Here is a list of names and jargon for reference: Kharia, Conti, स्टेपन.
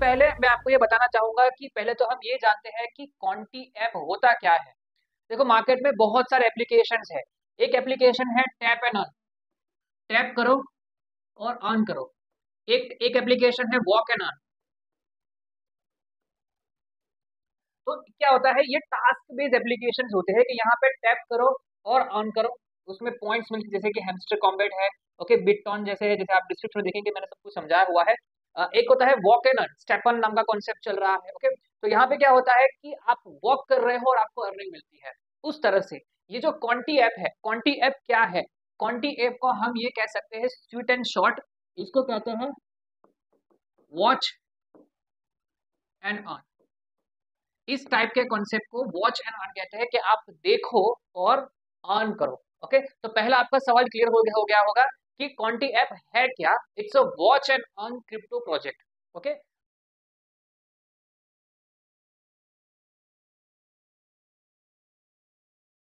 पहले मैं आपको ये बताना चाहूंगा कि पहले तो हम ये जानते हैं कि कॉन्टी ऐप होता क्या है। देखो मार्केट में बहुत सारे एप्लीकेशंस है। एक एप्लीकेशन है टैप एंड अर्न, टैप करो और अर्न करो। एक एप्लीकेशन है वॉक एंड अर्न। तो क्या होता है, ये टास्क बेस्ड एप्लीकेशंस होते हैं कि यहाँ पे टैप करो और अर्न करो, उसमें पॉइंट्स मिलते जैसे कि हैमस्टर कॉम्बैट है, ओके बिटटॉन जैसे है, जैसे आप डिस्क्रिप्शन में देखेंगे मैंने सब कुछ समझाया हुआ है। एक होता है वॉक एंड अर्न, स्टेपन नाम का कॉन्सेप्ट चल रहा है। ओके तो यहाँ पे क्या होता है कि आप वॉक कर रहे हो और आपको अर्निंग मिलती है। उस तरह से ये जो कॉन्टी ऐप है, कॉन्टी ऐप क्या है, कॉन्टी ऐप को हम ये कह सकते हैं स्वीट एंड शॉर्ट, इसको कहते हैं वॉच एंड अर्न। इस टाइप के कॉन्सेप्ट को वॉच एंड अर्न कहते हैं कि आप देखो और अर्न करो। ओके तो पहला आपका सवाल क्लियर हो गया होगा कि कॉन्टी ऐप है क्या। It's a watch and earn crypto project. Okay